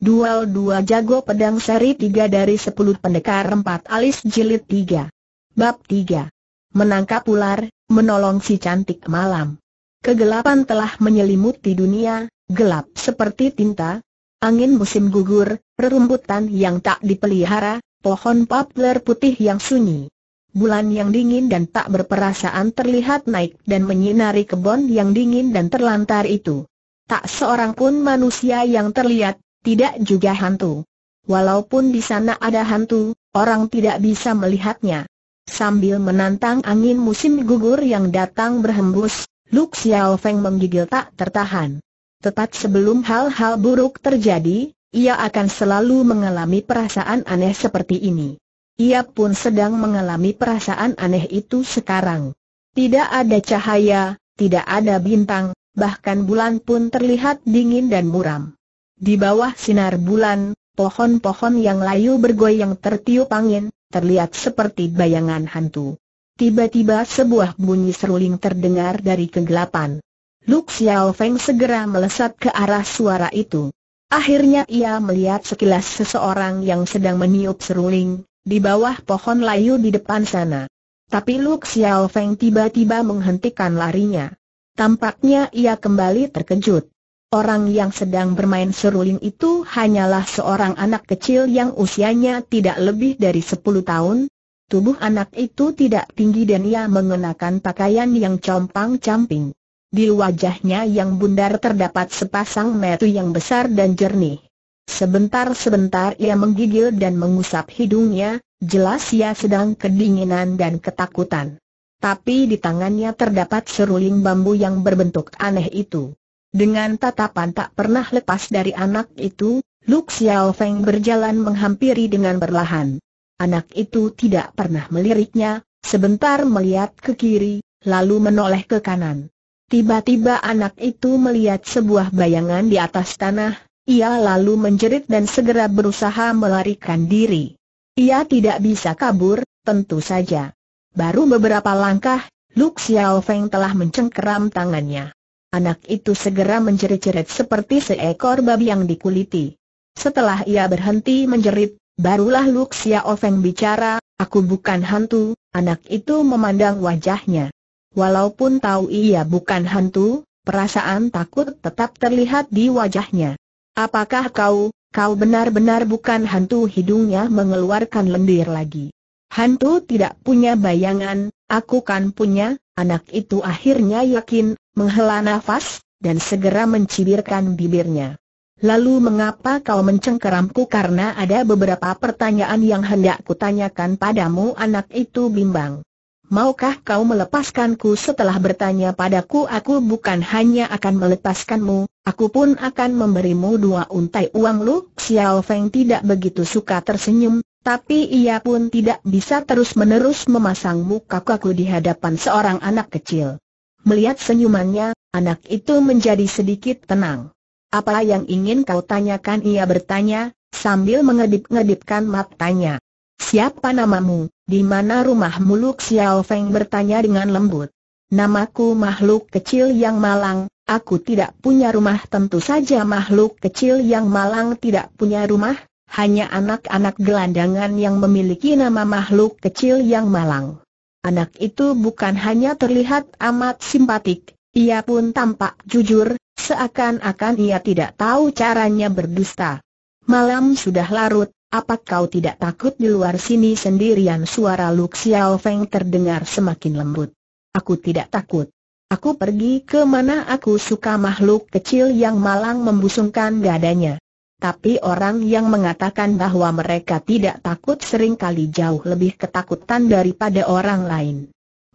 Duel dua jago pedang seri 3 dari 10 pendekar 4 alis jilid 3. Bab 3. Menangkap ular, menolong si cantik malam. Kegelapan telah menyelimuti dunia, gelap seperti tinta. Angin musim gugur, rerumputan yang tak dipelihara, pohon poplar putih yang sunyi. Bulan yang dingin dan tak berperasaan terlihat naik dan menyinari kebun yang dingin dan terlantar itu. Tak seorang pun manusia yang terlihat. Tidak juga hantu. Walaupun di sana ada hantu, orang tidak bisa melihatnya. Sambil menantang angin musim gugur yang datang berhembus, Lu Xiaofeng menggigil tak tertahan. Tepat sebelum hal-hal buruk terjadi, ia akan selalu mengalami perasaan aneh seperti ini. Ia pun sedang mengalami perasaan aneh itu sekarang. Tidak ada cahaya, tidak ada bintang, bahkan bulan pun terlihat dingin dan muram. Di bawah sinar bulan, pohon-pohon yang layu bergoyang tertiup angin, terlihat seperti bayangan hantu. Tiba-tiba sebuah bunyi seruling terdengar dari kegelapan. Lu Xiaofeng segera melesat ke arah suara itu. Akhirnya ia melihat sekilas seseorang yang sedang meniup seruling, di bawah pohon layu di depan sana. Tapi Lu Xiaofeng tiba-tiba menghentikan larinya. Tampaknya ia kembali terkejut. Orang yang sedang bermain seruling itu hanyalah seorang anak kecil yang usianya tidak lebih dari 10 tahun. Tubuh anak itu tidak tinggi dan ia mengenakan pakaian yang compang-camping. Di wajahnya yang bundar terdapat sepasang mata yang besar dan jernih. Sebentar-sebentar ia menggigil dan mengusap hidungnya, jelas ia sedang kedinginan dan ketakutan. Tapi di tangannya terdapat seruling bambu yang berbentuk aneh itu. Dengan tatapan tak pernah lepas dari anak itu, Lu Xiaofeng berjalan menghampiri dengan perlahan. Anak itu tidak pernah meliriknya, sebentar melihat ke kiri, lalu menoleh ke kanan. Tiba-tiba anak itu melihat sebuah bayangan di atas tanah, ia lalu menjerit dan segera berusaha melarikan diri. Ia tidak bisa kabur, tentu saja. Baru beberapa langkah, Lu Xiaofeng telah mencengkeram tangannya. Anak itu segera menjerit-jerit seperti seekor babi yang dikuliti. Setelah ia berhenti menjerit, barulah Lu Xiaofeng bicara, "Aku bukan hantu." Anak itu memandang wajahnya. Walaupun tahu ia bukan hantu, perasaan takut tetap terlihat di wajahnya. "Apakah kau benar-benar bukan hantu?" Hidungnya mengeluarkan lendir lagi. "Hantu tidak punya bayangan, aku kan punya." Anak itu akhirnya yakin, menghela nafas, dan segera mencibirkan bibirnya. "Lalu mengapa kau mencengkeramku?" "Karena ada beberapa pertanyaan yang hendak kutanyakan padamu." Anak itu bimbang. "Maukah kau melepaskanku?" "Setelah bertanya padaku, aku bukan hanya akan melepaskanmu, aku pun akan memberimu 2 untai uang. Lu Xiaofeng tidak begitu suka tersenyum. Tapi ia pun tidak bisa terus-menerus memasang muka kaku di hadapan seorang anak kecil. Melihat senyumannya, anak itu menjadi sedikit tenang. "Apa yang ingin kau tanyakan?" ia bertanya, sambil mengedip-ngedipkan matanya. "Siapa namamu? Di mana rumahmu?" Lu Xiaofeng bertanya dengan lembut. "Namaku makhluk kecil yang malang, aku tidak punya rumah." "Tentu saja makhluk kecil yang malang tidak punya rumah. Hanya anak-anak gelandangan yang memiliki nama makhluk kecil yang malang." Anak itu bukan hanya terlihat amat simpatik, ia pun tampak jujur, seakan-akan ia tidak tahu caranya berdusta. "Malam sudah larut, apa kau tidak takut di luar sini sendirian?" Suara Lu Xiaofeng terdengar semakin lembut. "Aku tidak takut. Aku pergi ke mana aku suka." Makhluk kecil yang malang membusungkan dadanya. Tapi orang yang mengatakan bahwa mereka tidak takut seringkali jauh lebih ketakutan daripada orang lain.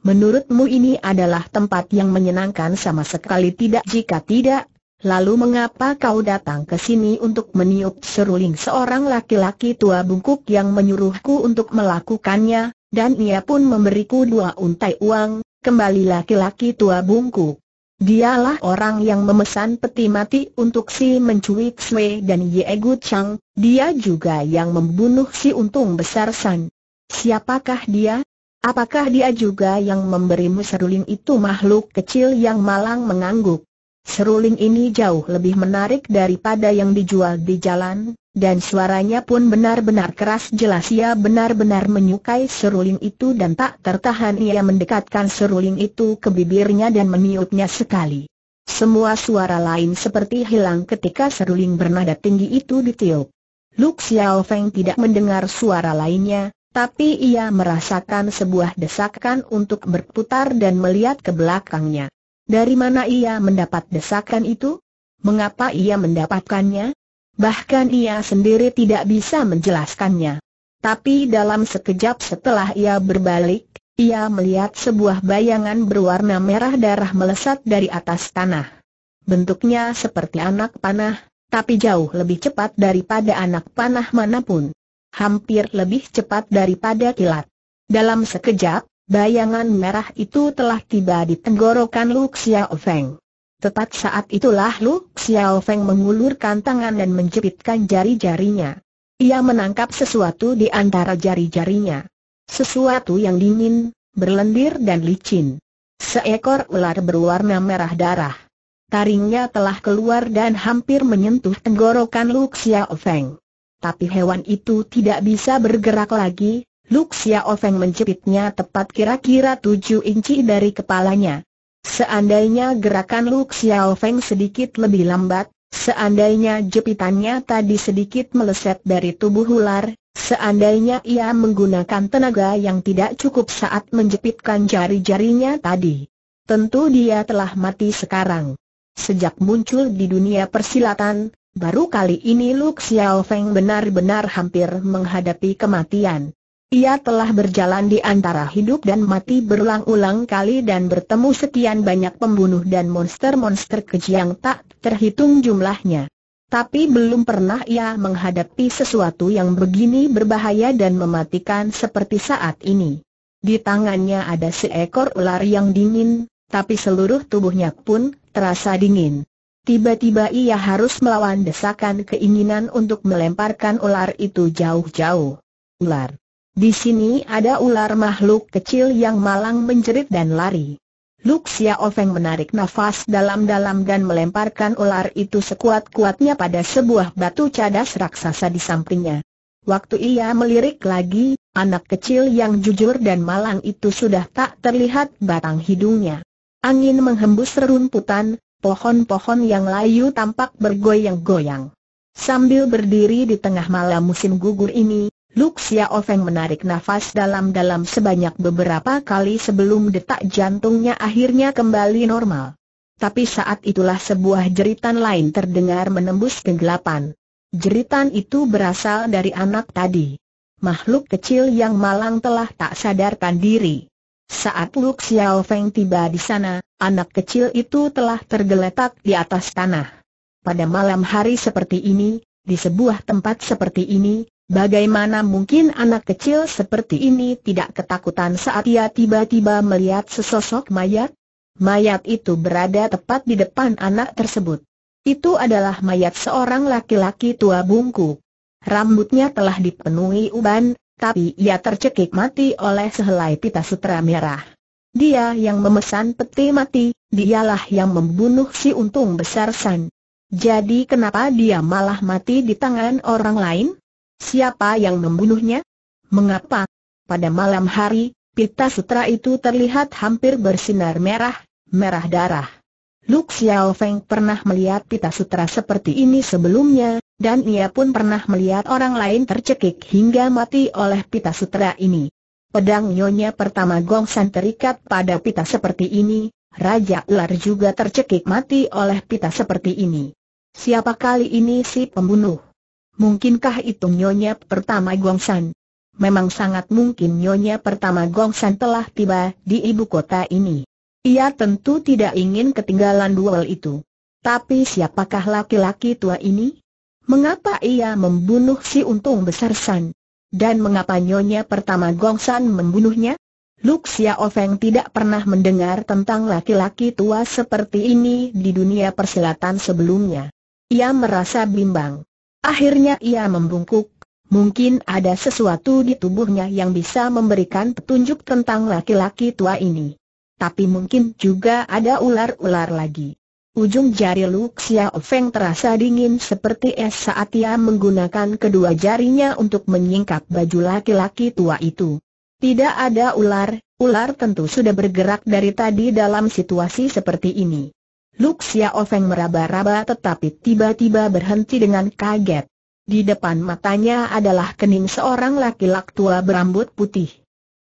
"Menurutmu ini adalah tempat yang menyenangkan?" "Sama sekali tidak." "Jika tidak, lalu mengapa kau datang ke sini?" "Untuk meniup seruling." "Seorang laki-laki tua bungkuk yang menyuruhku untuk melakukannya, dan ia pun memberiku 2 untai uang, kembali laki-laki tua bungkuk. Dialah orang yang memesan peti mati untuk Ximen Chuixue dan Ye Gucheng. Dia juga yang membunuh si Untung Besar San." "Siapakah dia? Apakah dia juga yang memberimu seruling itu?" Makhluk kecil yang malang mengangguk. Seruling ini jauh lebih menarik daripada yang dijual di jalan, dan suaranya pun benar-benar keras jelas. Ia benar-benar menyukai seruling itu dan tak tertahan ia mendekatkan seruling itu ke bibirnya dan meniupnya sekali. Semua suara lain seperti hilang ketika seruling bernada tinggi itu ditiup. Lu Xiaofeng tidak mendengar suara lainnya, tapi ia merasakan sebuah desakan untuk berputar dan melihat ke belakangnya. Dari mana ia mendapat desakan itu? Mengapa ia mendapatkannya? Bahkan ia sendiri tidak bisa menjelaskannya. Tapi dalam sekejap setelah ia berbalik, ia melihat sebuah bayangan berwarna merah darah melesat dari atas tanah. Bentuknya seperti anak panah, tapi jauh lebih cepat daripada anak panah manapun. Hampir lebih cepat daripada kilat. Dalam sekejap, bayangan merah itu telah tiba di tenggorokan Lu Xiaofeng. Tepat saat itulah Lu Xiaofeng mengulurkan tangan dan menjepitkan jari-jarinya. Ia menangkap sesuatu di antara jari-jarinya. Sesuatu yang dingin, berlendir dan licin. Seekor ular berwarna merah darah. Taringnya telah keluar dan hampir menyentuh tenggorokan Lu Xiaofeng. Tapi hewan itu tidak bisa bergerak lagi. Lu Xiaofeng menjepitnya tepat kira-kira 7 inci dari kepalanya. Seandainya gerakan Lu Xiaofeng sedikit lebih lambat, seandainya jepitannya tadi sedikit meleset dari tubuh ular, seandainya ia menggunakan tenaga yang tidak cukup saat menjepitkan jari-jarinya tadi, tentu dia telah mati sekarang. Sejak muncul di dunia persilatan, baru kali ini Lu Xiaofeng benar-benar hampir menghadapi kematian. Ia telah berjalan di antara hidup dan mati berulang-ulang kali dan bertemu sekian banyak pembunuh dan monster-monster keji yang tak terhitung jumlahnya. Tapi belum pernah ia menghadapi sesuatu yang begini berbahaya dan mematikan seperti saat ini. Di tangannya ada seekor ular yang dingin, tapi seluruh tubuhnya pun terasa dingin. Tiba-tiba ia harus melawan desakan keinginan untuk melemparkan ular itu jauh-jauh. Ular. Di sini ada ular makhluk kecil yang malang menjerit dan lari. Lu Xiaofeng menarik nafas dalam-dalam dan melemparkan ular itu sekuat-kuatnya pada sebuah batu cadas raksasa di sampingnya. Waktu ia melirik lagi, anak kecil yang jujur dan malang itu sudah tak terlihat batang hidungnya. Angin menghembus rerumputan, pohon-pohon yang layu tampak bergoyang-goyang. Sambil berdiri di tengah malam musim gugur ini, Lu Xiaofeng menarik nafas dalam-dalam sebanyak beberapa kali sebelum detak jantungnya akhirnya kembali normal. Tapi saat itulah sebuah jeritan lain terdengar menembus kegelapan. Jeritan itu berasal dari anak tadi. Makhluk kecil yang malang telah tak sadarkan diri. Saat Lu Xiaofeng tiba di sana, anak kecil itu telah tergeletak di atas tanah. Pada malam hari seperti ini, di sebuah tempat seperti ini, bagaimana mungkin anak kecil seperti ini tidak ketakutan saat ia tiba-tiba melihat sesosok mayat? Mayat itu berada tepat di depan anak tersebut. Itu adalah mayat seorang laki-laki tua bungkuk. Rambutnya telah dipenuhi uban, tapi ia tercekik mati oleh sehelai pita sutra merah. Dia yang memesan peti mati, dialah yang membunuh si untung besar San. Jadi kenapa dia malah mati di tangan orang lain? Siapa yang membunuhnya? Mengapa? Pada malam hari, pita sutra itu terlihat hampir bersinar merah darah. Lu Xiaofeng pernah melihat pita sutra seperti ini sebelumnya, dan ia pun pernah melihat orang lain tercekik hingga mati oleh pita sutra ini. Pedang Nyonya Pertama Gong San terikat pada pita seperti ini, Raja Ular juga tercekik mati oleh pita seperti ini. Siapa kali ini si pembunuh? Mungkinkah itu Nyonya Pertama Gong San? Memang sangat mungkin Nyonya Pertama Gong San telah tiba di ibu kota ini. Ia tentu tidak ingin ketinggalan duel itu. Tapi siapakah laki-laki tua ini? Mengapa ia membunuh si untung besar San? Dan mengapa Nyonya Pertama Gong San membunuhnya? Lu Xiaofeng tidak pernah mendengar tentang laki-laki tua seperti ini di dunia persilatan sebelumnya. Ia merasa bimbang. Akhirnya ia membungkuk, mungkin ada sesuatu di tubuhnya yang bisa memberikan petunjuk tentang laki-laki tua ini. Tapi mungkin juga ada ular-ular lagi. Ujung jari Lu Xiaofeng terasa dingin seperti es saat ia menggunakan kedua jarinya untuk menyingkap baju laki-laki tua itu. Tidak ada ular, ular tentu sudah bergerak dari tadi dalam situasi seperti ini. Lu Xiaofeng meraba-raba tetapi tiba-tiba berhenti dengan kaget. Di depan matanya adalah kening seorang laki-laki tua berambut putih.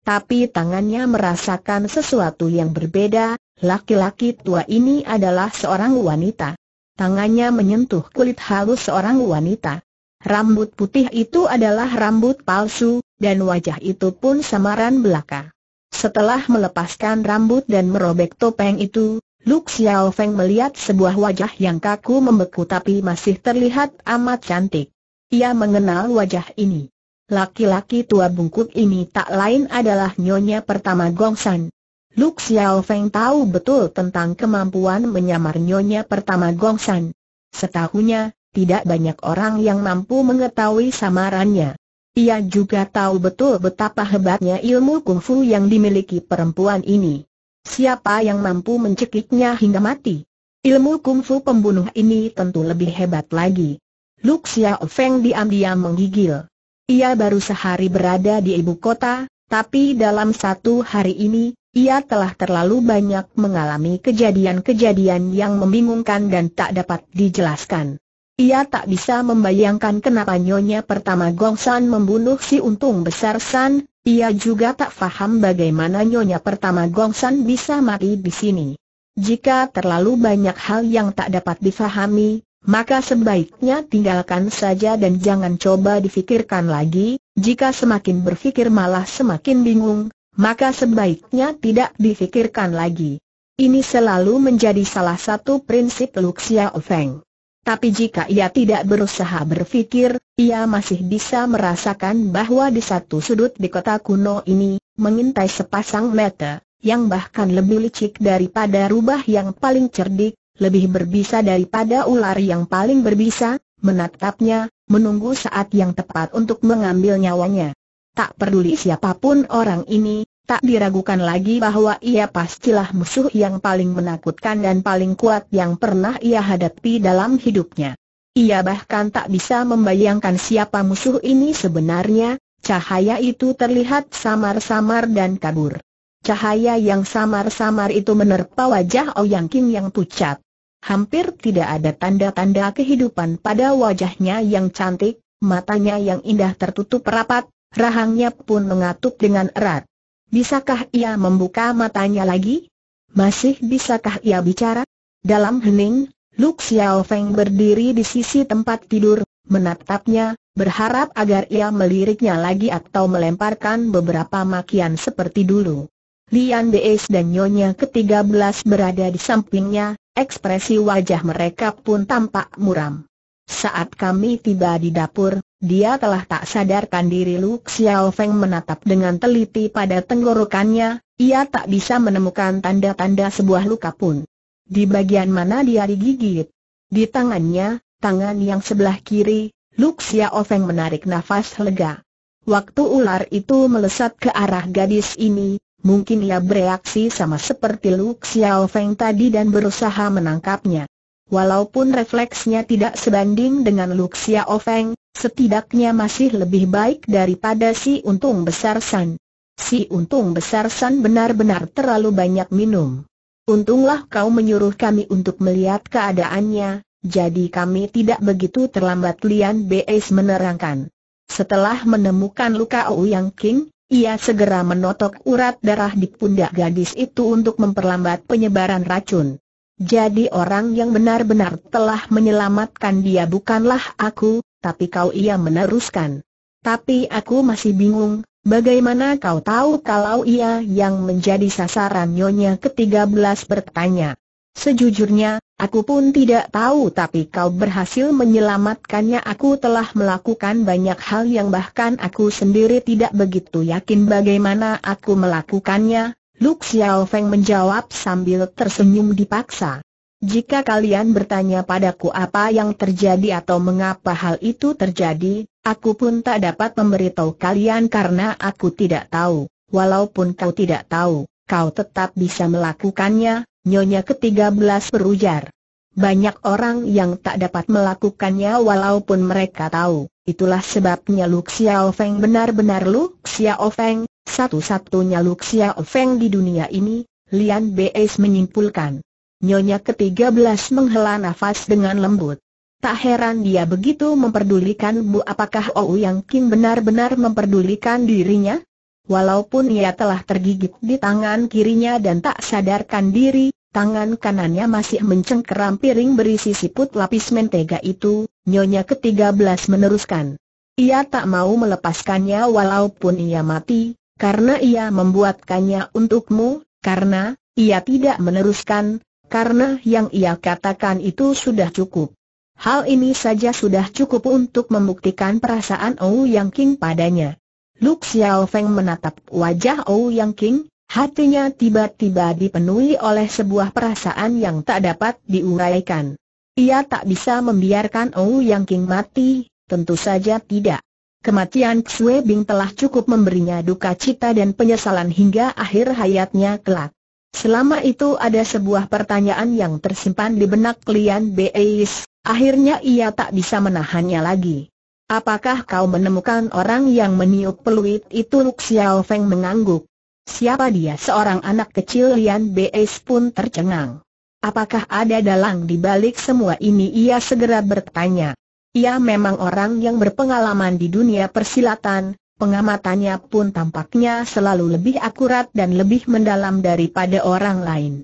Tapi tangannya merasakan sesuatu yang berbeda. Laki-laki tua ini adalah seorang wanita. Tangannya menyentuh kulit halus seorang wanita. Rambut putih itu adalah rambut palsu, dan wajah itu pun samaran belaka. Setelah melepaskan rambut dan merobek topeng itu, Lu Xiaofeng melihat sebuah wajah yang kaku membeku tapi masih terlihat amat cantik. Ia mengenal wajah ini. Laki-laki tua bungkuk ini tak lain adalah Nyonya Pertama Gong San. Lu Xiaofeng tahu betul tentang kemampuan menyamar Nyonya Pertama Gong San. Setahunya, tidak banyak orang yang mampu mengetahui samarannya. Ia juga tahu betul betapa hebatnya ilmu kungfu yang dimiliki perempuan ini. Siapa yang mampu mencekiknya hingga mati? Ilmu kungfu pembunuh ini tentu lebih hebat lagi. Lu Xiaofeng diam-diam menggigil. Ia baru sehari berada di ibu kota, tapi dalam satu hari ini, ia telah terlalu banyak mengalami kejadian-kejadian yang membingungkan dan tak dapat dijelaskan. Ia tak bisa membayangkan kenapa Nyonya Pertama Gong San membunuh si untung besar San. Ia juga tak faham bagaimana Nyonya Pertama Gong San bisa mati di sini. Jika terlalu banyak hal yang tak dapat difahami, maka sebaiknya tinggalkan saja dan jangan coba difikirkan lagi. Jika semakin berfikir malah semakin bingung, maka sebaiknya tidak difikirkan lagi. Ini selalu menjadi salah satu prinsip Lu Xiaofeng. Tapi jika ia tidak berusaha berfikir, ia masih bisa merasakan bahwa di satu sudut di kota kuno ini, mengintai sepasang mata, yang bahkan lebih licik daripada rubah yang paling cerdik, lebih berbisa daripada ular yang paling berbisa, menatapnya, menunggu saat yang tepat untuk mengambil nyawanya. Tak peduli siapapun orang ini, tak diragukan lagi bahwa ia pastilah musuh yang paling menakutkan dan paling kuat yang pernah ia hadapi dalam hidupnya. Ia bahkan tak bisa membayangkan siapa musuh ini sebenarnya. Cahaya itu terlihat samar-samar dan kabur. Cahaya yang samar-samar itu menerpa wajah Ouyang Qing yang pucat. Hampir tidak ada tanda-tanda kehidupan pada wajahnya yang cantik, matanya yang indah tertutup rapat. Rahangnya pun mengatup dengan erat. Bisakah ia membuka matanya lagi? Masih bisakah ia bicara? Dalam hening, Lu Xiaofeng berdiri di sisi tempat tidur, menatapnya, berharap agar ia meliriknya lagi atau melemparkan beberapa makian seperti dulu. Lian Beier dan Nyonya Ketiga Belas berada di sampingnya, ekspresi wajah mereka pun tampak muram. Saat kami tiba di dapur, dia telah tak sadarkan diri. Lu Xiaofeng menatap dengan teliti pada tenggorokannya. Ia tak bisa menemukan tanda-tanda sebuah luka pun. Di bagian mana dia digigit? Di tangannya, tangan yang sebelah kiri. Lu Xiaofeng menarik nafas lega. Waktu ular itu melesat ke arah gadis ini, mungkin ia bereaksi sama seperti Lu Xiaofeng tadi dan berusaha menangkapnya. Walaupun refleksnya tidak sebanding dengan Lu Xiaofeng, setidaknya masih lebih baik daripada si untung besar San. Si untung besar San benar-benar terlalu banyak minum. Untunglah kau menyuruh kami untuk melihat keadaannya, jadi kami tidak begitu terlambat, Lian Beier menerangkan. Setelah menemukan luka Ouyang Qing, ia segera menotok urat darah di pundak gadis itu untuk memperlambat penyebaran racun. Jadi orang yang benar-benar telah menyelamatkan dia bukanlah aku, tapi kau, ia meneruskan. Tapi aku masih bingung, bagaimana kau tahu kalau ia yang menjadi sasaran? Nyonya Ketiga Belas bertanya. Sejujurnya, aku pun tidak tahu, tapi kau berhasil menyelamatkannya. Aku telah melakukan banyak hal yang bahkan aku sendiri tidak begitu yakin bagaimana aku melakukannya, Lu Xiaofeng menjawab sambil tersenyum dipaksa. Jika kalian bertanya padaku apa yang terjadi atau mengapa hal itu terjadi, aku pun tak dapat memberitahu kalian karena aku tidak tahu. Walaupun kau tidak tahu, kau tetap bisa melakukannya, Nyonya Ketiga Belas berujar. Banyak orang yang tak dapat melakukannya walaupun mereka tahu. Itulah sebabnya Lu Xiaofeng benar-benar Lu Xiaofeng, satu-satunya Lu Xiaofeng di dunia ini, Lian Beier menyimpulkan. Nyonya ke-13 menghela nafas dengan lembut. Tak heran dia begitu memperdulikan Bu. Apakah Ouyang Qing benar-benar memperdulikan dirinya? Walaupun ia telah tergigit di tangan kirinya dan tak sadarkan diri, tangan kanannya masih mencengkeram piring berisi siput lapis mentega itu, Nyonya ke-13 meneruskan. Ia tak mau melepaskannya walaupun ia mati, karena ia membuatkannya untukmu, karena ia tidak meneruskan, karena yang ia katakan itu sudah cukup. Hal ini saja sudah cukup untuk membuktikan perasaan Ouyang Qing padanya. Lu Xiaofeng menatap wajah Ouyang Qing. Hatinya tiba-tiba dipenuhi oleh sebuah perasaan yang tak dapat diuraikan. Ia tak bisa membiarkan Ouyang Qing mati, tentu saja tidak. Kematian Xue Bing telah cukup memberinya duka cita dan penyesalan hingga akhir hayatnya kelak. Selama itu ada sebuah pertanyaan yang tersimpan di benak Lian Beier. Akhirnya ia tak bisa menahannya lagi. Apakah kau menemukan orang yang meniup peluit itu? Lu Xiaofeng mengangguk. Siapa dia? Seorang anak kecil. Lian Beier pun tercengang. Apakah ada dalang di balik semua ini? Ia segera bertanya. Ia memang orang yang berpengalaman di dunia persilatan, pengamatannya pun tampaknya selalu lebih akurat dan lebih mendalam daripada orang lain.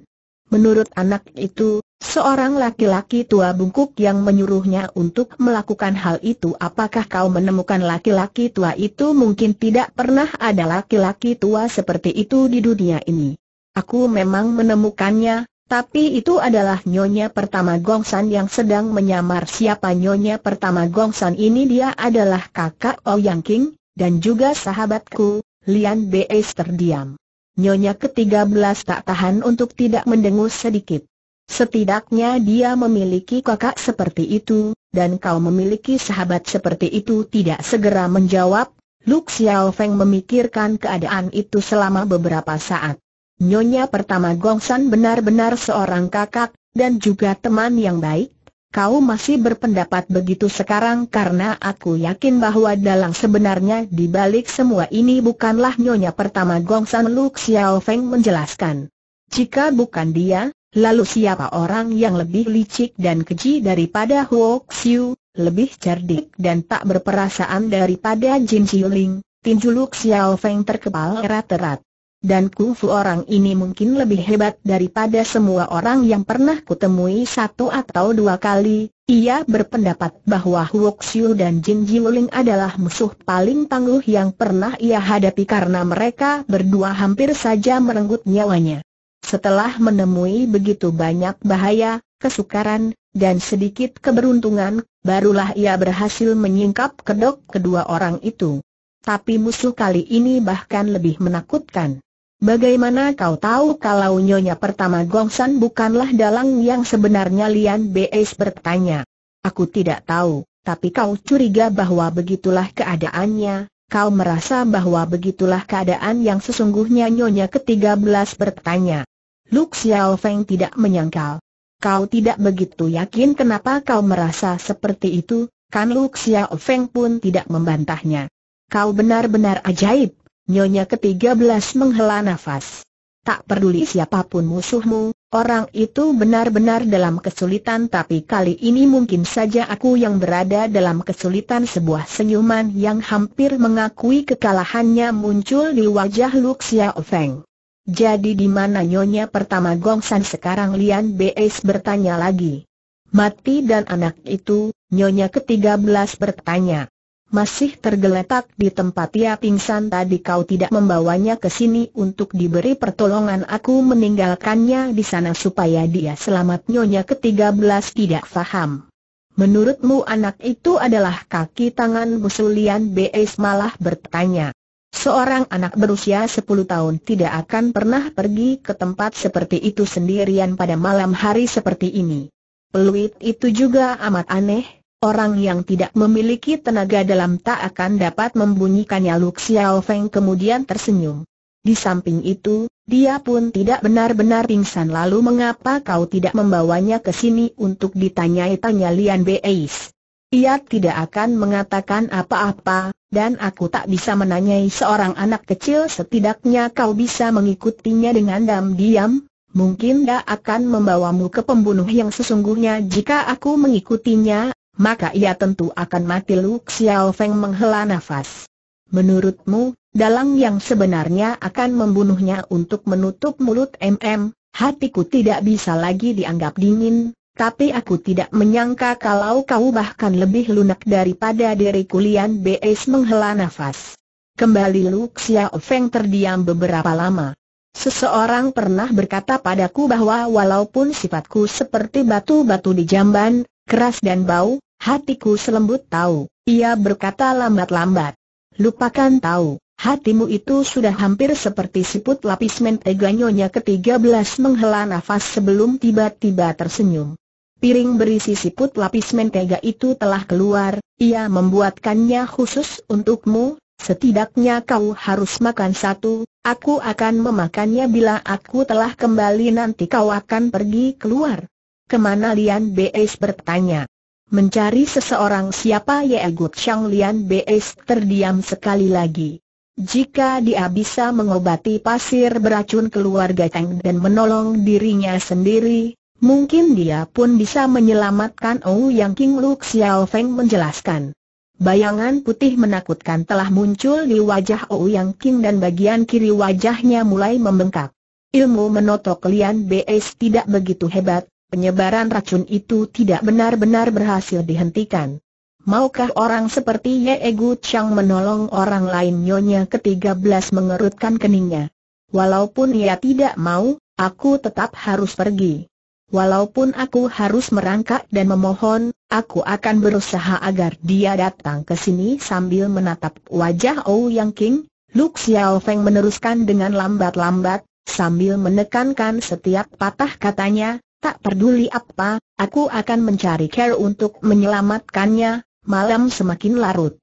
Menurut anak itu, seorang laki-laki tua bungkuk yang menyuruhnya untuk melakukan hal itu. Apakah kau menemukan laki-laki tua itu? Mungkin tidak pernah ada laki-laki tua seperti itu di dunia ini. Aku memang menemukannya, tapi itu adalah Nyonya Pertama Gong San yang sedang menyamar. Siapa Nyonya Pertama Gong San ini? Dia adalah kakak Ouyang Qing, dan juga sahabatku. Lian Beier terdiam. Nyonya ke-13 tak tahan untuk tidak mendengus sedikit. Setidaknya dia memiliki kakak seperti itu, dan kau memiliki sahabat seperti itu. Tidak segera menjawab, Lu Xiaofeng memikirkan keadaan itu selama beberapa saat. Nyonya Pertama Gong San benar-benar seorang kakak, dan juga teman yang baik. Kau masih berpendapat begitu sekarang? Karena aku yakin bahwa dalang sebenarnya di balik semua ini bukanlah Nyonya Pertama Gong San. Lu Xiaofeng menjelaskan. Jika bukan dia, lalu siapa orang yang lebih licik dan keji daripada Huo Xiao, lebih cerdik dan tak berperasaan daripada Jin Xiuling? Tinju Lu Xiaofeng terkepal erat-erat. Dan kufu orang ini mungkin lebih hebat daripada semua orang yang pernah kutemui. Satu atau dua kali, ia berpendapat bahwa Huo Xiao dan Jin Xiuling adalah musuh paling tangguh yang pernah ia hadapi, karena mereka berdua hampir saja merenggut nyawanya. Setelah menemui begitu banyak bahaya, kesukaran, dan sedikit keberuntungan, barulah ia berhasil menyingkap kedok kedua orang itu. Tapi musuh kali ini bahkan lebih menakutkan. Bagaimana kau tahu kalau Nyonya Pertama Gong San bukanlah dalang yang sebenarnya? Lian Beier bertanya. Aku tidak tahu, tapi kau curiga bahwa begitulah keadaannya. Kau merasa bahwa begitulah keadaan yang sesungguhnya? Nyonya ke-13 bertanya. Lu Xiaofeng tidak menyangkal. Kau tidak begitu yakin? Kenapa kau merasa seperti itu? Kan Lu Xiaofeng pun tidak membantahnya. Kau benar-benar ajaib. Nyonya ke-13 menghela nafas. Tak peduli siapapun musuhmu, orang itu benar-benar dalam kesulitan. Tapi kali ini mungkin saja aku yang berada dalam kesulitan. Sebuah senyuman yang hampir mengakui kekalahannya muncul di wajah Lu Xiaofeng. Jadi di mana Nyonya Pertama Gong San sekarang? Lian Beier bertanya lagi. Mati. Dan anak itu? Nyonya ke-13 bertanya. Masih tergeletak di tempat ia pingsan tadi. Kau tidak membawanya ke sini untuk diberi pertolongan? Aku meninggalkannya di sana supaya dia selamat. Nyonya ke-13 tidak faham. Menurutmu anak itu adalah kaki tangan musuh? Lian Beier malah bertanya. Seorang anak berusia 10 tahun tidak akan pernah pergi ke tempat seperti itu sendirian pada malam hari seperti ini. Peluit itu juga amat aneh. Orang yang tidak memiliki tenaga dalam tak akan dapat membunyikannya. Lu Xiaofeng kemudian tersenyum. Di samping itu, dia pun tidak benar-benar pingsan. Lalu mengapa kau tidak membawanya ke sini untuk ditanyai-tanya Lian Beis? Ia tidak akan mengatakan apa-apa, dan aku tak bisa menanyai seorang anak kecil. Setidaknya kau bisa mengikutinya dengan diam-diam. Mungkin dia akan membawamu ke pembunuh yang sesungguhnya. Jika aku mengikutinya, maka ia tentu akan mati. Lu Xiaofeng menghela nafas. Menurutmu, dalang yang sebenarnya akan membunuhnya untuk menutup mulut MM? Hatiku tidak bisa lagi dianggap dingin, tapi aku tidak menyangka kalau kau bahkan lebih lunak daripada diriku. Lian Bs menghela nafas. Kembali Lu Xiaofeng terdiam beberapa lama. Seseorang pernah berkata padaku bahwa walaupun sifatku seperti batu-batu di jamban, keras dan bau, hatiku selembut tahu. Ia berkata lambat-lambat. Lupakan tahu. Hatimu itu sudah hampir seperti siput lapis mentega. Nyonya ke-13 menghela nafas sebelum tiba-tiba tersenyum. Piring berisi siput lapis mentega itu telah keluar. Ia membuatkannya khusus untukmu. Setidaknya kau harus makan satu. Aku akan memakannya bila aku telah kembali. Nanti kau akan pergi keluar. Kemana? Lian Bs bertanya. Mencari seseorang. Siapa? Ye Gucheng. Lian Bs terdiam sekali lagi. Jika dia bisa mengobati pasir beracun keluarga Tang dan menolong dirinya sendiri, mungkin dia pun bisa menyelamatkan Ouyang Qing. Lu Xiaofeng menjelaskan. Bayangan putih menakutkan telah muncul di wajah Ouyang Qing dan bagian kiri wajahnya mulai membengkak. Ilmu menotok Lian Bs tidak begitu hebat. Penyebaran racun itu tidak benar-benar berhasil dihentikan. Maukah orang seperti Ye Gucheng menolong orang lain? Nyonya ke-13 mengerutkan keningnya. Walaupun ia tidak mau, aku tetap harus pergi. Walaupun aku harus merangkak dan memohon, aku akan berusaha agar dia datang ke sini. Sambil menatap wajah Ouyang Qing, Lu Xiaofeng meneruskan dengan lambat-lambat, sambil menekankan setiap patah katanya. Tak peduli apa, aku akan mencari cara untuk menyelamatkannya. Malam semakin larut.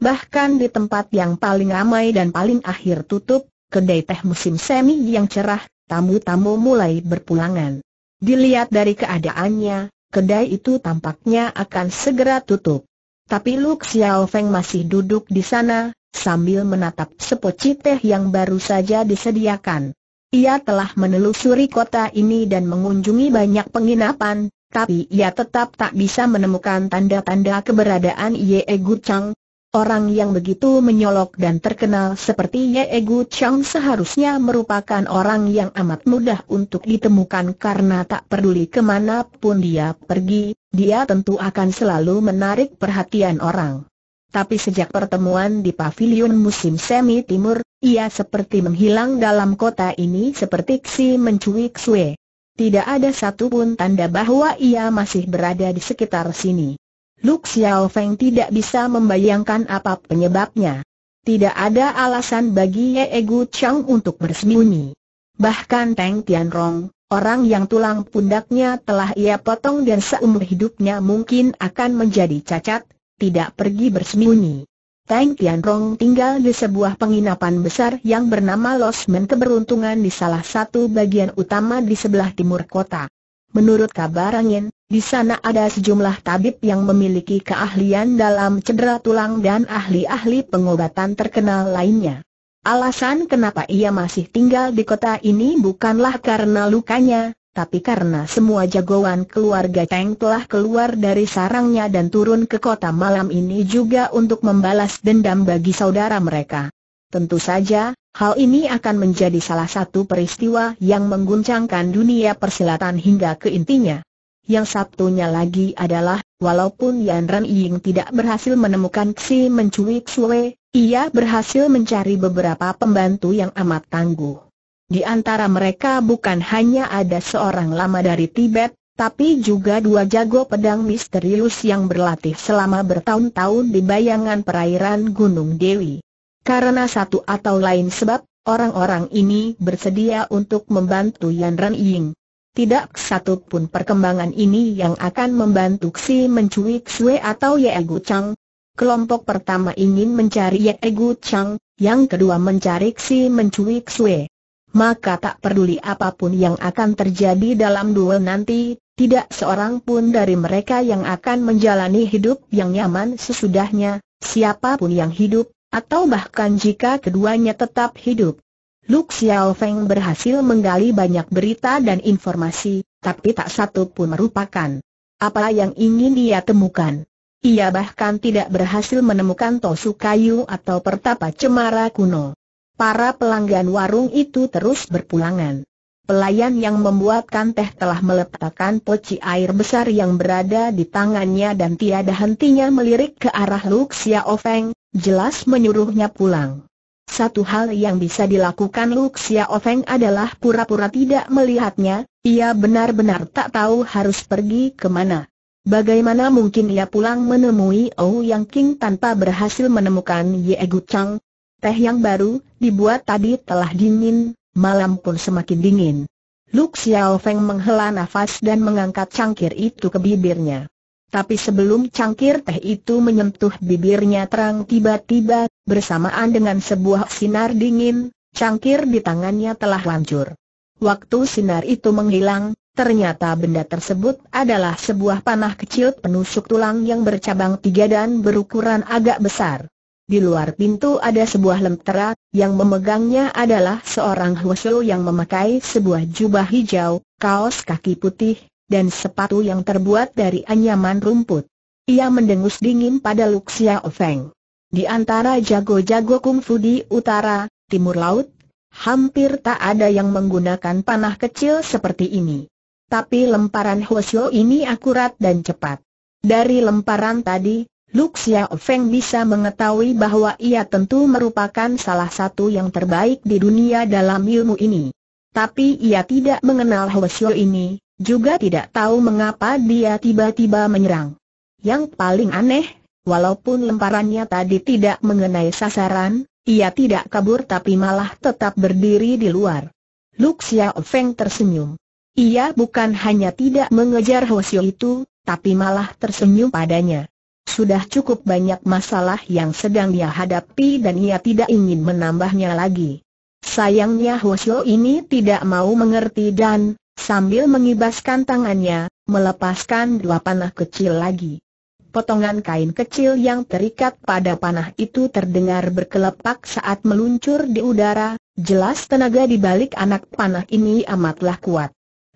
Bahkan di tempat yang paling ramai dan paling akhir tutup, kedai teh musim semi yang cerah, tamu-tamu mulai berpulangan. Dilihat dari keadaannya, kedai itu tampaknya akan segera tutup. Tapi Lu Xiaofeng masih duduk di sana, sambil menatap sepoci teh yang baru saja disediakan. Ia telah menelusuri kota ini dan mengunjungi banyak penginapan, tapi ia tetap tak bisa menemukan tanda-tanda keberadaan Ye Gucheng. Orang yang begitu menyolok dan terkenal seperti Ye Gucheng seharusnya merupakan orang yang amat mudah untuk ditemukan, karena tak peduli kemana pun dia pergi, dia tentu akan selalu menarik perhatian orang. Tapi sejak pertemuan di Pavilion Musim Semi Timur, ia seperti menghilang dalam kota ini seperti Ximen Chuixue. Tidak ada satupun tanda bahwa ia masih berada di sekitar sini. Lu Xiaofeng tidak bisa membayangkan apa penyebabnya. Tidak ada alasan bagi Ye Gucheng untuk bersembunyi. Bahkan Tang Tianrong, orang yang tulang pundaknya telah ia potong dan seumur hidupnya mungkin akan menjadi cacat, tidak pergi bersembunyi. Tang Tianrong tinggal di sebuah penginapan besar yang bernama Losmen Keberuntungan di salah satu bagian utama di sebelah timur kota. Menurut kabar angin, di sana ada sejumlah tabib yang memiliki keahlian dalam cedera tulang dan ahli-ahli pengobatan terkenal lainnya. Alasan kenapa ia masih tinggal di kota ini bukanlah karena lukanya, tapi karena semua jagoan keluarga Tang telah keluar dari sarangnya dan turun ke kota malam ini juga untuk membalas dendam bagi saudara mereka. Tentu saja, hal ini akan menjadi salah satu peristiwa yang mengguncangkan dunia persilatan hingga ke intinya. Yang satunya lagi adalah, walaupun Yanran Ying tidak berhasil menemukan Ximen Chuixue, ia berhasil mencari beberapa pembantu yang amat tangguh. Di antara mereka bukan hanya ada seorang lama dari Tibet, tapi juga dua jago pedang misterius yang berlatih selama bertahun-tahun di bayangan perairan Gunung Dewi. Karena satu atau lain sebab, orang-orang ini bersedia untuk membantu Yanran Ying. Tidak satupun perkembangan ini yang akan membantu Ximen Chuixue atau Ye Gucheng. Kelompok pertama ingin mencari Ye Gucheng, yang kedua mencari Ximen Chuixue. Maka tak peduli apapun yang akan terjadi dalam duel nanti, tidak seorang pun dari mereka yang akan menjalani hidup yang nyaman sesudahnya, siapapun yang hidup, atau bahkan jika keduanya tetap hidup. Lu Xiaofeng berhasil menggali banyak berita dan informasi, tapi tak satu pun merupakan apa yang ingin dia temukan. Ia bahkan tidak berhasil menemukan tosu kayu atau pertapa cemara kuno. Para pelanggan warung itu terus berpulangan. Pelayan yang membuatkan teh telah meletakkan poci air besar yang berada di tangannya dan tiada hentinya melirik ke arah Lu Xiaofeng, jelas menyuruhnya pulang. Satu hal yang bisa dilakukan Lu Xiaofeng adalah pura-pura tidak melihatnya. Ia benar-benar tak tahu harus pergi ke mana. Bagaimana mungkin ia pulang menemui Ouyang Qing tanpa berhasil menemukan Ye Gucheng? Teh yang baru dibuat tadi telah dingin, malam pun semakin dingin. Lu Xiaofeng menghela nafas dan mengangkat cangkir itu ke bibirnya. Tapi sebelum cangkir teh itu menyentuh bibirnya terang tiba-tiba, bersamaan dengan sebuah sinar dingin, cangkir di tangannya telah hancur. Waktu sinar itu menghilang, ternyata benda tersebut adalah sebuah panah kecil penusuk tulang yang bercabang 3 dan berukuran agak besar. Di luar pintu ada sebuah lentera, yang memegangnya adalah seorang huoshu yang memakai sebuah jubah hijau, kaos kaki putih, dan sepatu yang terbuat dari anyaman rumput. Ia mendengus dingin pada Lu Xiaofeng. Di antara jago-jago kungfu di utara, timur laut, hampir tak ada yang menggunakan panah kecil seperti ini. Tapi lemparan huoshu ini akurat dan cepat. Dari lemparan tadi, Lu Xiaofeng bisa mengetahui bahwa ia tentu merupakan salah satu yang terbaik di dunia dalam ilmu ini. Tapi ia tidak mengenal huoshu ini, juga tidak tahu mengapa dia tiba-tiba menyerang. Yang paling aneh, walaupun lemparannya tadi tidak mengenai sasaran, ia tidak kabur tapi malah tetap berdiri di luar. Lu Xiaofeng tersenyum. Ia bukan hanya tidak mengejar huoshu itu, tapi malah tersenyum padanya. Sudah cukup banyak masalah yang sedang dia hadapi dan ia tidak ingin menambahnya lagi. Sayangnya huoshu ini tidak mau mengerti dan, sambil mengibaskan tangannya, melepaskan 2 panah kecil lagi. Potongan kain kecil yang terikat pada panah itu terdengar berkelepak saat meluncur di udara, jelas tenaga di balik anak panah ini amatlah kuat.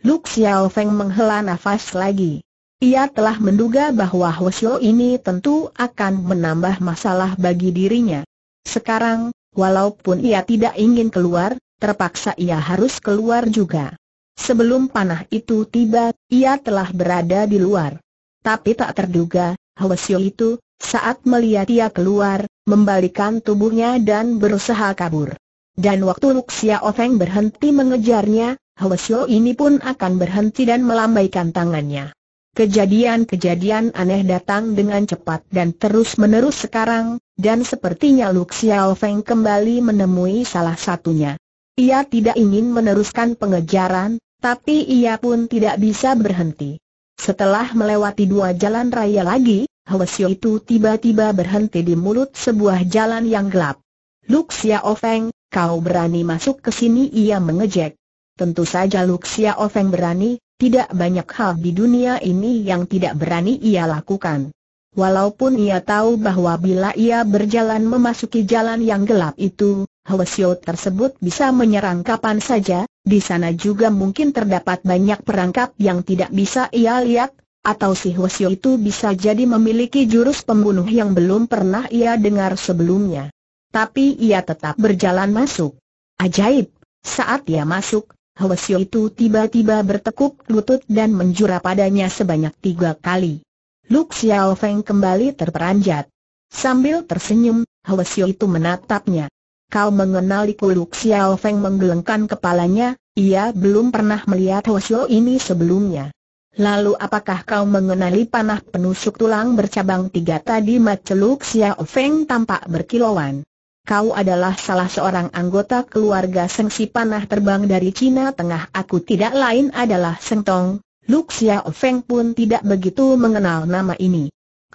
Lu Xiaofeng menghela nafas lagi. Ia telah menduga bahwa huoshu ini tentu akan menambah masalah bagi dirinya. Sekarang, walaupun ia tidak ingin keluar, terpaksa ia harus keluar juga. Sebelum panah itu tiba, ia telah berada di luar. Tapi tak terduga, huoshu itu, saat melihat ia keluar, membalikkan tubuhnya dan berusaha kabur. Dan waktu Lu Xiaofeng berhenti mengejarnya, huoshu ini pun akan berhenti dan melambaikan tangannya. Kejadian-kejadian aneh datang dengan cepat dan terus-menerus sekarang, dan sepertinya Lu Xiaofeng kembali menemui salah satunya. Ia tidak ingin meneruskan pengejaran, tapi ia pun tidak bisa berhenti. Setelah melewati 2 jalan raya lagi, huoshu itu tiba-tiba berhenti di mulut sebuah jalan yang gelap. "Lu Xiaofeng, kau berani masuk ke sini?" ia mengejek. Tentu saja Lu Xiaofeng berani, tidak banyak hal di dunia ini yang tidak berani ia lakukan. Walaupun ia tahu bahwa bila ia berjalan memasuki jalan yang gelap itu, huoshu tersebut bisa menyerang kapan saja, di sana juga mungkin terdapat banyak perangkap yang tidak bisa ia lihat, atau si huoshu itu bisa jadi memiliki jurus pembunuh yang belum pernah ia dengar sebelumnya. Tapi ia tetap berjalan masuk. Ajaib, saat ia masuk, huoshu itu tiba-tiba bertekuk lutut dan menjura padanya sebanyak 3 kali. Lu Xiaofeng kembali terperanjat. Sambil tersenyum, huoshu itu menatapnya. "Kau mengenaliku?" Lu Xiaofeng menggelengkan kepalanya, ia belum pernah melihat huoshu ini sebelumnya. "Lalu apakah kau mengenali panah penusuk tulang bercabang 3 tadi?" Mata Lu Xiaofeng tampak berkilauan. "Kau adalah salah seorang anggota keluarga Sheng si panah terbang dari Cina Tengah. Aku tidak lain adalah Sheng Tong." Lu Xiaofeng pun tidak begitu mengenal nama ini.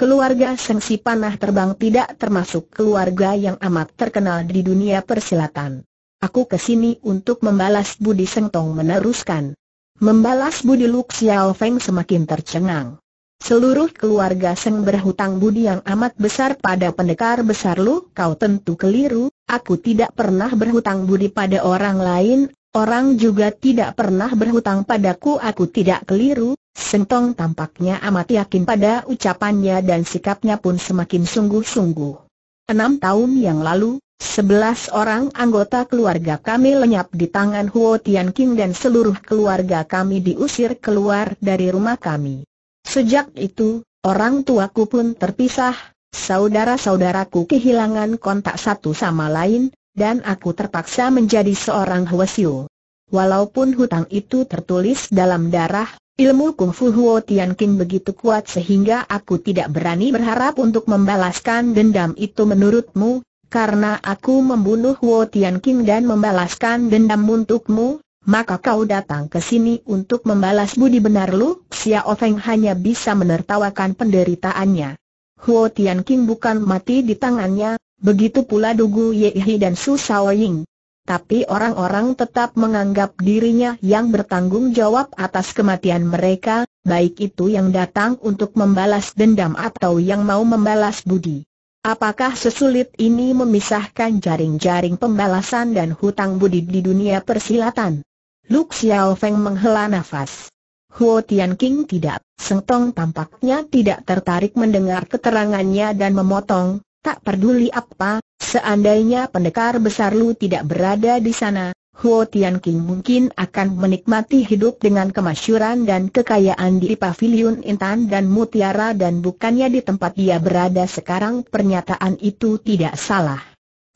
keluarga Sheng Si Panah Terbang tidak termasuk keluarga yang amat terkenal di dunia persilatan. Aku kesini untuk membalas budi. Sheng Tong meneruskan. Membalas budi? Lu Xiaofeng semakin tercengang. Seluruh keluarga Sheng berhutang budi yang amat besar pada pendekar besar Lu. Kau tentu keliru, aku tidak pernah berhutang budi pada orang lain, orang juga tidak pernah berhutang padaku. Aku tidak keliru. Sheng Tong tampaknya amat yakin pada ucapannya dan sikapnya pun semakin sungguh-sungguh. 6 tahun yang lalu, 11 orang anggota keluarga kami lenyap di tangan Huo Tianqing dan seluruh keluarga kami diusir keluar dari rumah kami. Sejak itu, orang tuaku pun terpisah, saudara-saudaraku kehilangan kontak satu sama lain, dan aku terpaksa menjadi seorang Huo Xiao. Walaupun hutang itu tertulis dalam darah, ilmu kungfu Huo Tianqing begitu kuat sehingga aku tidak berani berharap untuk membalaskan dendam itu. Menurutmu, karena aku membunuh Huo Tianqing dan membalaskan dendam untukmu, maka kau datang ke sini untuk membalas budi? Benar? Lu Xiaofeng hanya bisa menertawakan penderitaannya. Huo Tianqing bukan mati di tangannya, begitu pula Dugu Yihe dan Su Shaoying. Tapi orang-orang tetap menganggap dirinya yang bertanggung jawab atas kematian mereka, baik itu yang datang untuk membalas dendam atau yang mau membalas budi. Apakah sesulit ini memisahkan jaring-jaring pembalasan dan hutang budi di dunia persilatan? Lu Xiaofeng menghela nafas. Huo Tianqing tidak. Sheng Tong tampaknya tidak tertarik mendengar keterangannya dan memotong. Tak peduli apa, seandainya pendekar besar Lu tidak berada di sana, Huo Tianqing mungkin akan menikmati hidup dengan kemasyuran dan kekayaan di Paviliun Intan dan Mutiara, dan bukannya di tempat dia berada sekarang. Pernyataan itu tidak salah.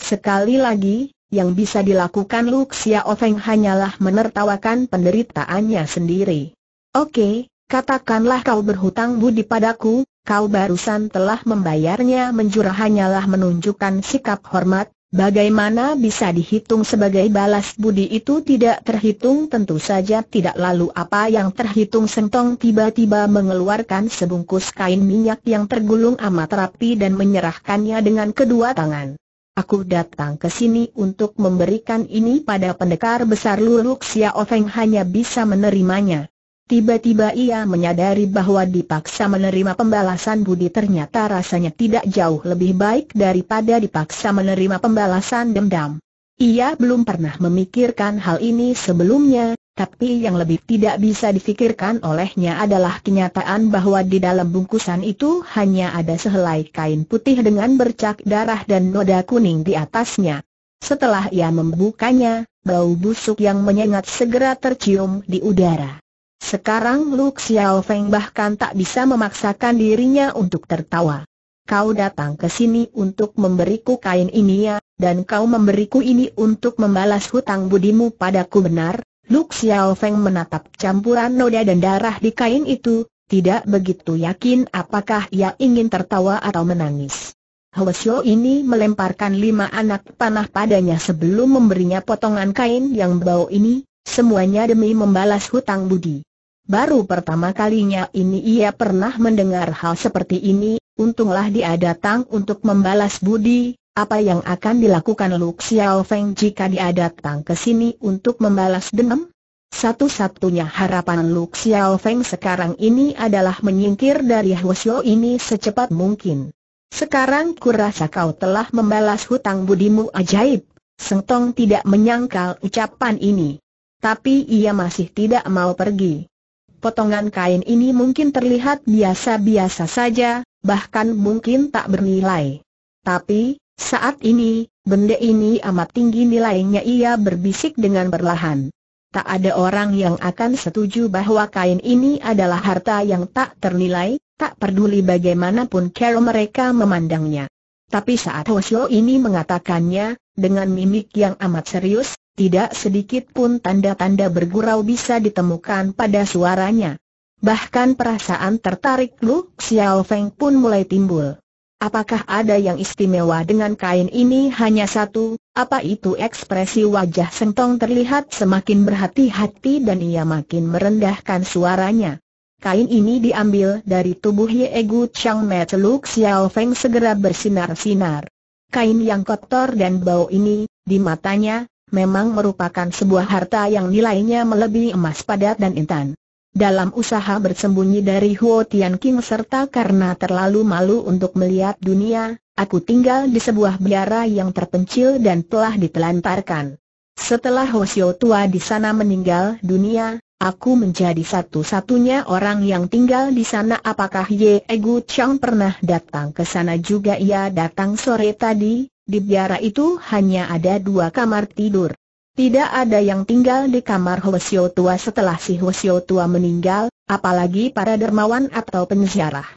Sekali lagi, yang bisa dilakukan Lu Xiaofeng hanyalah menertawakan penderitaannya sendiri. Oke, katakanlah kau berhutang budi padaku. Kau barusan telah membayarnya. Menjura hanyalah menunjukkan sikap hormat, bagaimana bisa dihitung sebagai balas budi? Itu tidak terhitung. Tentu saja tidak. Lalu apa yang terhitung? Sheng Tong tiba-tiba mengeluarkan sebungkus kain minyak yang tergulung amat rapi dan menyerahkannya dengan kedua tangan. Aku datang ke sini untuk memberikan ini pada pendekar besar Lu. Xiaofeng hanya bisa menerimanya. Tiba-tiba ia menyadari bahwa dipaksa menerima pembalasan budi ternyata rasanya tidak jauh lebih baik daripada dipaksa menerima pembalasan dendam. Ia belum pernah memikirkan hal ini sebelumnya, tapi yang lebih tidak bisa difikirkan olehnya adalah kenyataan bahwa di dalam bungkusan itu hanya ada sehelai kain putih dengan bercak darah dan noda kuning di atasnya. Setelah ia membukanya, bau busuk yang menyengat segera tercium di udara. Sekarang Lu Xiaofeng bahkan tak bisa memaksakan dirinya untuk tertawa. Kau datang ke sini untuk memberiku kain ini ya, dan kau memberiku ini untuk membalas hutang budimu padaku. Benar? Lu Xiaofeng menatap campuran noda dan darah di kain itu, tidak begitu yakin apakah ia ingin tertawa atau menangis. Huo Xiao ini melemparkan 5 anak panah padanya sebelum memberinya potongan kain yang bau ini. Semuanya demi membalas hutang budi. Baru pertama kalinya ini ia pernah mendengar hal seperti ini. Untunglah dia datang untuk membalas budi. Apa yang akan dilakukan Lu Xiaofeng jika dia datang ke sini untuk membalas dendam? Satu-satunya harapan Lu Xiaofeng sekarang ini adalah menyingkir dari Huo Xiao ini secepat mungkin. Sekarang kurasa kau telah membalas hutang budimu. Ajaib! Sheng Tong tidak menyangkal ucapan ini. Tapi ia masih tidak mau pergi. Potongan kain ini mungkin terlihat biasa-biasa saja, bahkan mungkin tak bernilai. Tapi, saat ini, benda ini amat tinggi nilainya. Ia berbisik dengan perlahan. Tak ada orang yang akan setuju bahwa kain ini adalah harta yang tak ternilai, tak peduli bagaimanapun cara mereka memandangnya. Tapi saat Huo Xiao ini mengatakannya, dengan mimik yang amat serius, tidak sedikit pun tanda-tanda bergurau bisa ditemukan pada suaranya. Bahkan perasaan tertarik Lu Xiaofeng pun mulai timbul. Apakah ada yang istimewa dengan kain ini? Hanya satu. Apa itu? Ekspresi wajah Sheng Tong terlihat semakin berhati-hati dan ia makin merendahkan suaranya. Kain ini diambil dari tubuh Ye Gucheng. Mata Lu Xiaofeng segera bersinar-sinar. Kain yang kotor dan bau ini, di matanya, memang merupakan sebuah harta yang nilainya melebihi emas padat dan intan. Dalam usaha bersembunyi dari Huo Tianqing serta karena terlalu malu untuk melihat dunia, aku tinggal di sebuah biara yang terpencil dan telah ditelantarkan. Setelah Huo Xiao tua di sana meninggal dunia, aku menjadi satu-satunya orang yang tinggal di sana. Apakah Ye Gucheng pernah datang ke sana juga? Ia datang sore tadi. Di biara itu hanya ada 2 kamar tidur. Tidak ada yang tinggal di kamar Huo Xiao tua setelah si Huo Xiao tua meninggal, apalagi para dermawan atau penziarah.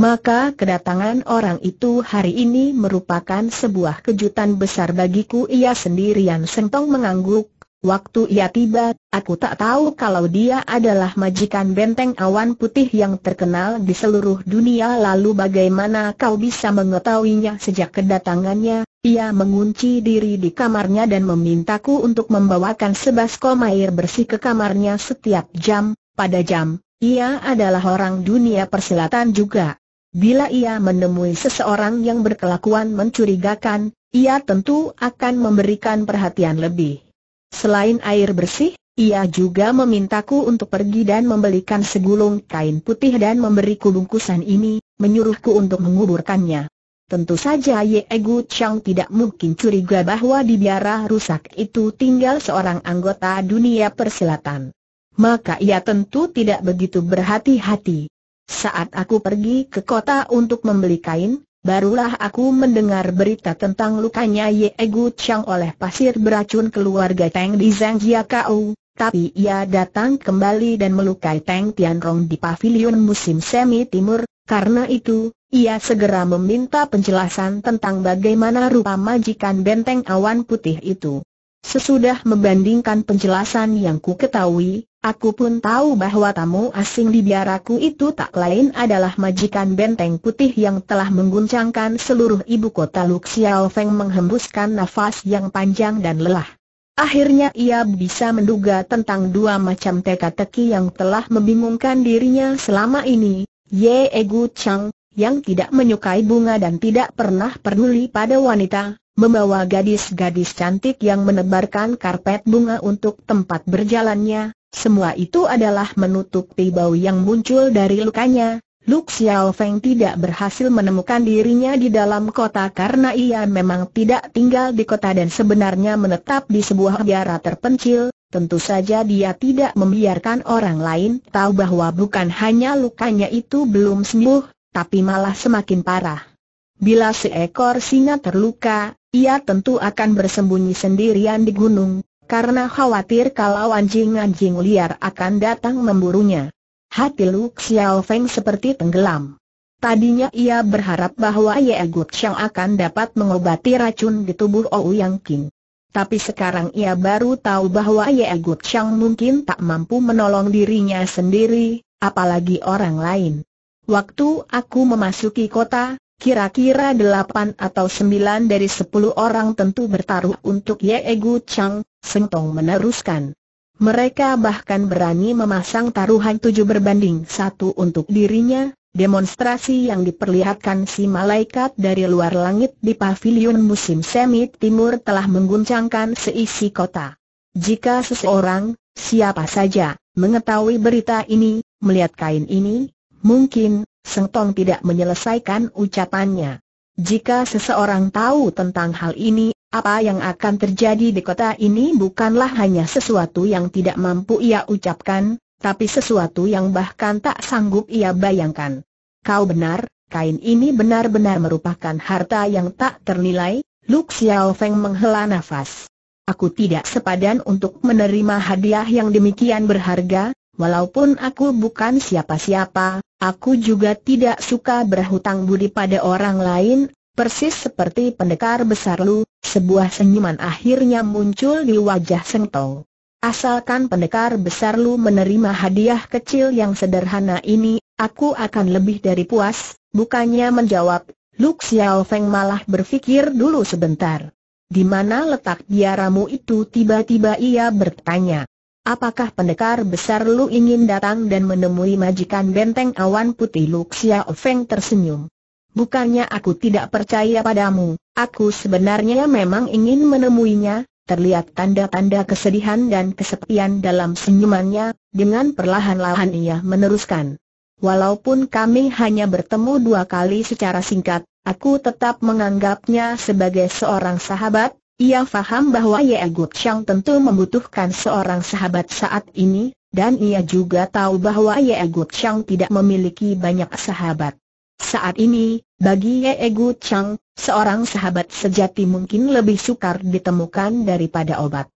Maka kedatangan orang itu hari ini merupakan sebuah kejutan besar bagiku. Ia sendirian. Sheng Tong mengangguk. Waktu ia tiba, aku tak tahu kalau dia adalah majikan Benteng Awan Putih yang terkenal di seluruh dunia. Lalu bagaimana kau bisa mengetahuinya? Sejak kedatangannya, ia mengunci diri di kamarnya dan memintaku untuk membawakan sebaskom air bersih ke kamarnya setiap jam. Pada jam, ia adalah orang dunia persilatan juga. Bila ia menemui seseorang yang berkelakuan mencurigakan, ia tentu akan memberikan perhatian lebih. Selain air bersih, ia juga memintaku untuk pergi dan membelikan segulung kain putih dan memberiku bungkusan ini, menyuruhku untuk menguburkannya. Tentu saja Ye Gucheng tidak mungkin curiga bahwa di biara rusak itu tinggal seorang anggota dunia persilatan. Maka ia tentu tidak begitu berhati-hati. Saat aku pergi ke kota untuk membeli kain, barulah aku mendengar berita tentang lukanya Ye Gucheng oleh pasir beracun keluarga Tang di Zhangjiakou, tapi ia datang kembali dan melukai Tang Tianrong di Pavilion Musim Semi Timur. Karena itu, ia segera meminta penjelasan tentang bagaimana rupa majikan Benteng Awan Putih itu. Sesudah membandingkan penjelasan yang ku ketahui, aku pun tahu bahwa tamu asing di biaraku itu tak lain adalah majikan Benteng Putih yang telah mengguncangkan seluruh ibu kota. Lu Xiaofeng menghembuskan nafas yang panjang dan lelah. Akhirnya ia bisa menduga tentang 2 macam teka-teki yang telah membingungkan dirinya selama ini. Ye Gucheng, yang tidak menyukai bunga dan tidak pernah peduli pada wanita, membawa gadis-gadis cantik yang menebarkan karpet bunga untuk tempat berjalannya. Semua itu adalah menutupi bau yang muncul dari lukanya. Lu Xiaofeng tidak berhasil menemukan dirinya di dalam kota karena ia memang tidak tinggal di kota dan sebenarnya menetap di sebuah biara terpencil. Tentu saja dia tidak membiarkan orang lain tahu bahwa bukan hanya lukanya itu belum sembuh, tapi malah semakin parah. Bila seekor singa terluka, ia tentu akan bersembunyi sendirian di gunung, karena khawatir kalau anjing-anjing liar akan datang memburunya. Hati Lu Xiaofeng seperti tenggelam. Tadinya ia berharap bahwa Ye Gucheng akan dapat mengobati racun di tubuh Ouyang Qing. Tapi sekarang ia baru tahu bahwa Ye Gucheng mungkin tak mampu menolong dirinya sendiri, apalagi orang lain. Waktu aku memasuki kota, kira-kira 8 atau 9 dari 10 orang tentu bertaruh untuk Ye Gucheng, Sheng Tong meneruskan. Mereka bahkan berani memasang taruhan 7 berbanding 1 untuk dirinya, demonstrasi yang diperlihatkan si malaikat dari luar langit di Pavilion Musim Semi Timur telah mengguncangkan seisi kota. Jika seseorang, siapa saja, mengetahui berita ini, melihat kain ini, mungkin Sheng Tong tidak menyelesaikan ucapannya. Jika seseorang tahu tentang hal ini, apa yang akan terjadi di kota ini bukanlah hanya sesuatu yang tidak mampu ia ucapkan, tapi sesuatu yang bahkan tak sanggup ia bayangkan. Kau benar, kain ini benar-benar merupakan harta yang tak ternilai. Lu Xiaofeng menghela nafas. Aku tidak sepadan untuk menerima hadiah yang demikian berharga. Walaupun aku bukan siapa-siapa, aku juga tidak suka berhutang budi pada orang lain, persis seperti pendekar besar Lu. Sebuah senyuman akhirnya muncul di wajah Sheng Tong. Asalkan pendekar besar Lu menerima hadiah kecil yang sederhana ini, aku akan lebih dari puas. Bukannya menjawab, Lu Xiaofeng malah berpikir dulu sebentar. Di mana letak biaramu itu? Tiba-tiba ia bertanya. Apakah pendekar besar Lu ingin datang dan menemui majikan Benteng Awan Putih? Lu Xiaofeng tersenyum. Bukannya aku tidak percaya padamu, aku sebenarnya memang ingin menemuinya. Terlihat tanda-tanda kesedihan dan kesepian dalam senyumannya. Dengan perlahan-lahan ia meneruskan. Walaupun kami hanya bertemu dua kali secara singkat, aku tetap menganggapnya sebagai seorang sahabat. Ia faham bahwa Ye Gucheng tentu membutuhkan seorang sahabat saat ini, dan ia juga tahu bahwa Ye Gucheng tidak memiliki banyak sahabat. Saat ini, bagi Ye Gucheng, seorang sahabat sejati mungkin lebih sukar ditemukan daripada obat.